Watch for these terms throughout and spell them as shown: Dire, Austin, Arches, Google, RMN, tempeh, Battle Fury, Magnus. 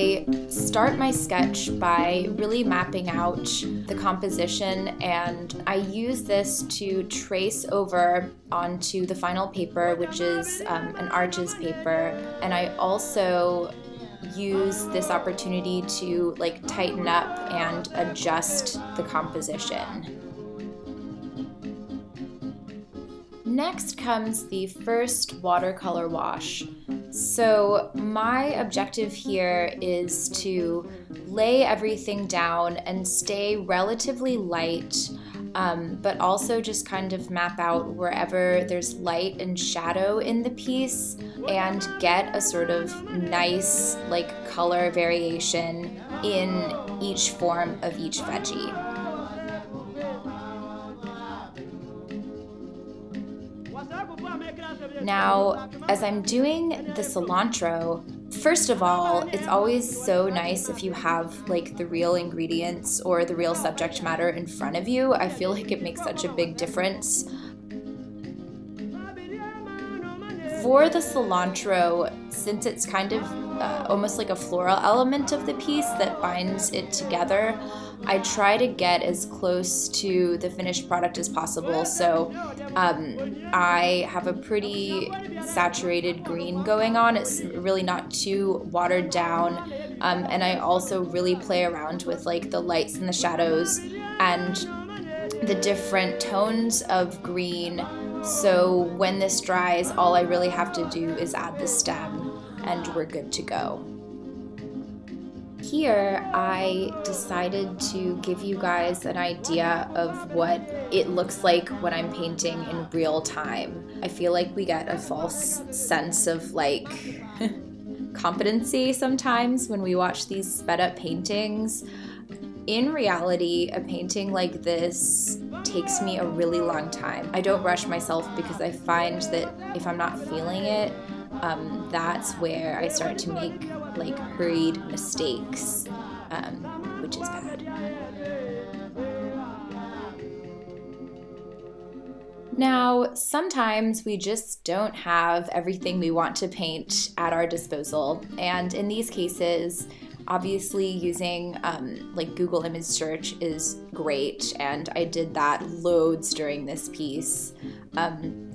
I start my sketch by really mapping out the composition, and I use this to trace over onto the final paper, which is an Arches paper. And I also use this opportunity to like tighten up and adjust the composition. Next comes the first watercolor wash. So my objective here is to lay everything down and stay relatively light, but also just kind of map out wherever there's light and shadow in the piece and get a sort of nice like color variation in each form of each veggie. Now, as I'm doing the cilantro, first of all, it's always so nice if you have like the real ingredients or the real subject matter in front of you. I feel like it makes such a big difference. For the cilantro, since it's kind of almost like a floral element of the piece that binds it together, I try to get as close to the finished product as possible, so I have a pretty saturated green going on. It's really not too watered down, and I also really play around with like the lights and the shadows and the different tones of green, so when this dries, all I really have to do is add the stem and we're good to go. Here, I decided to give you guys an idea of what it looks like when I'm painting in real time. I feel like we get a false sense of like competency sometimes when we watch these sped up paintings. In reality, a painting like this takes me a really long time. I don't rush myself because I find that if I'm not feeling it, that's where I start to make like hurried mistakes, which is bad. Now, sometimes we just don't have everything we want to paint at our disposal, and in these cases, obviously using like Google image search is great, and I did that loads during this piece.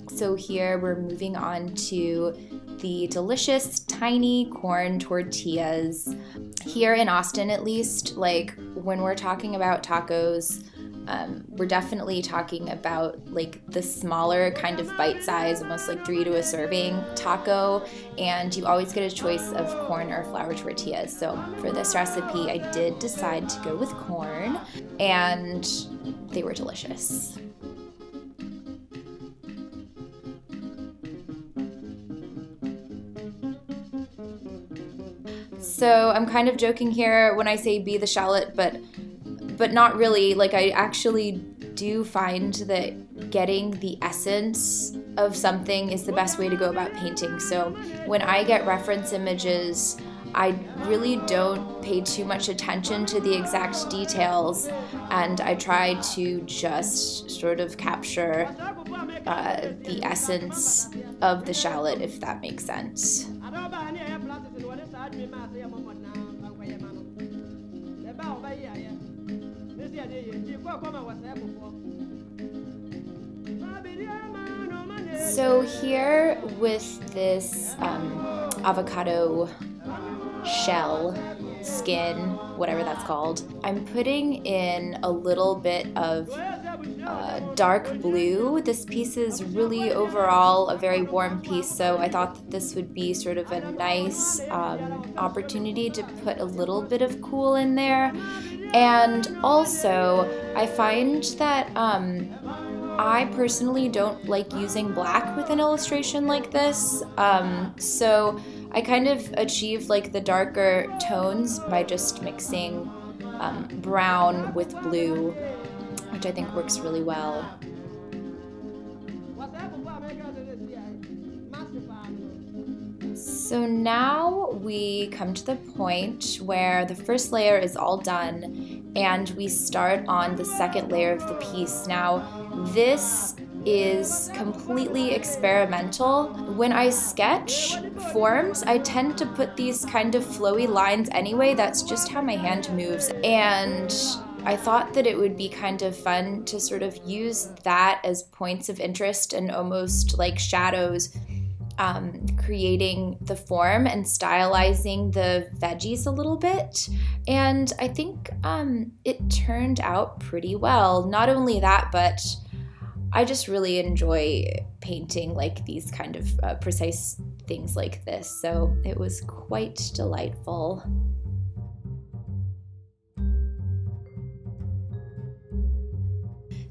So here we're moving on to the delicious tiny corn tortillas. Here in Austin, at least, like when we're talking about tacos, we're definitely talking about like the smaller kind of bite size, almost like 3 to a serving taco, and you always get a choice of corn or flour tortillas. So for this recipe, I did decide to go with corn, and they were delicious. So I'm kind of joking here when I say be the shallot, but not really. Like, I actually do find that getting the essence of something is the best way to go about painting. So when I get reference images, I really don't pay too much attention to the exact details, and I try to just sort of capture the essence of the shallot, if that makes sense. So here with this avocado shell, skin, whatever that's called, I'm putting in a little bit of dark blue. This piece is really overall a very warm piece, so I thought that this would be sort of a nice opportunity to put a little bit of cool in there. And also, I find that I personally don't like using black with an illustration like this, so I kind of achieve like the darker tones by just mixing brown with blue, which I think works really well. So now we come to the point where the first layer is all done and we start on the second layer of the piece. Now, this is completely experimental. When I sketch forms, I tend to put these kind of flowy lines anyway. That's just how my hand moves. And I thought that it would be kind of fun to sort of use that as points of interest and almost like shadows, creating the form and stylizing the veggies a little bit. And I think it turned out pretty well. Not only that, but I just really enjoy painting like these kind of precise things like this. So it was quite delightful.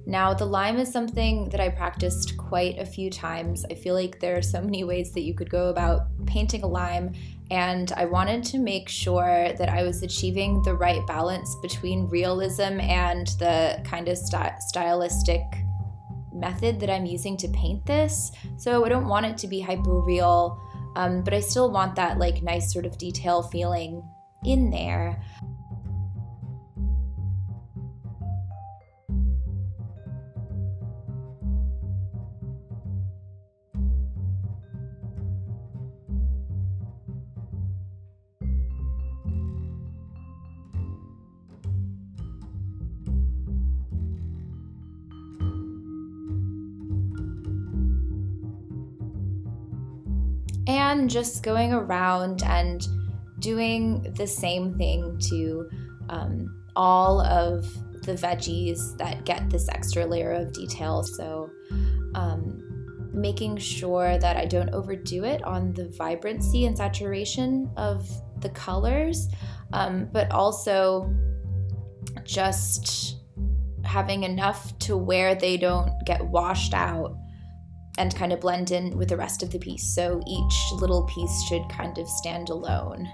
Now, the lime is something that I practiced quite a few times. I feel like there are so many ways that you could go about painting a lime, and I wanted to make sure that I was achieving the right balance between realism and the kind of stylistic method that I'm using to paint this. So I don't want it to be hyper real, but I still want that like nice sort of detail feeling in there. And just going around and doing the same thing to all of the veggies that get this extra layer of detail. So making sure that I don't overdo it on the vibrancy and saturation of the colors, but also just having enough to where they don't get washed out and kind of blend in with the rest of the piece. So each little piece should kind of stand alone.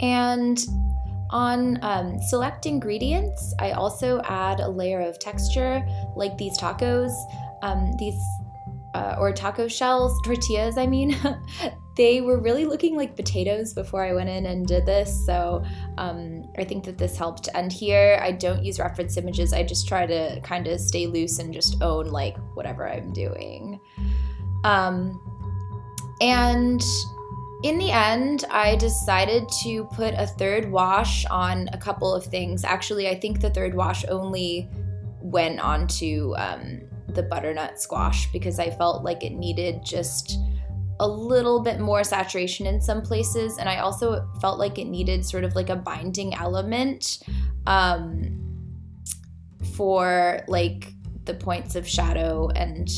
And on select ingredients, I also add a layer of texture, like these tacos, or taco shells, tortillas, I mean. They were really looking like potatoes before I went in and did this, so I think that this helped. And here, I don't use reference images, I just try to kind of stay loose and just own like whatever I'm doing. In the end, I decided to put a third wash on a couple of things. Actually, I think the third wash only went onto the butternut squash because I felt like it needed just a little bit more saturation in some places, and I also felt like it needed sort of like a binding element for like the points of shadow and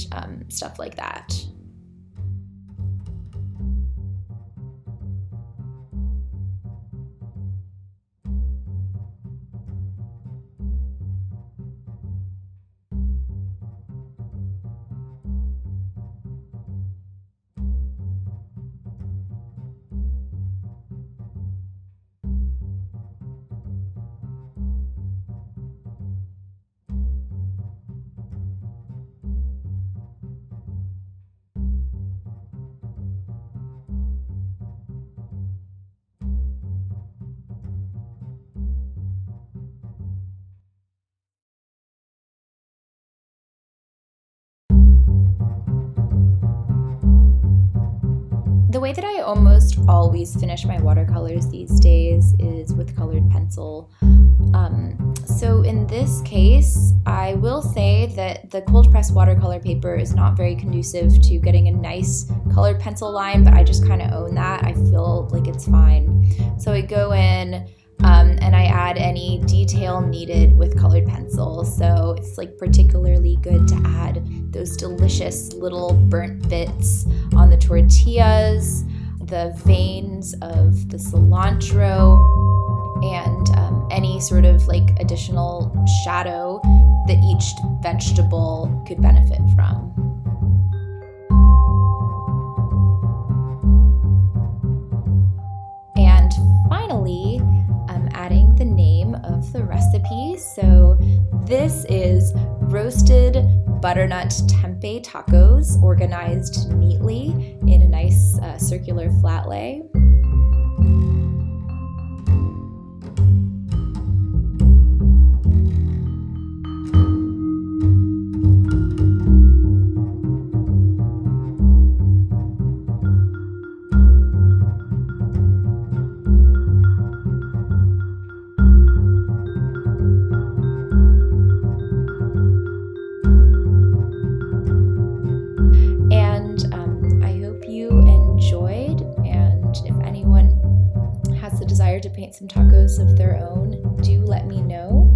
stuff like that. The way that I almost always finish my watercolors these days is with colored pencil. So in this case, I will say that the cold press watercolor paper is not very conducive to getting a nice colored pencil line, but I just kind of own that. I feel like it's fine. So I go in and I add any detail needed with colored pencil. So it's like particularly good to add those delicious little burnt bits on the tortillas, the veins of the cilantro, and any sort of like additional shadow that each vegetable could benefit from. And finally, adding the name of the recipe. So This is roasted butternut tempeh tacos, organized neatly in a nice circular flat lay. To paint some tacos of their own, do let me know.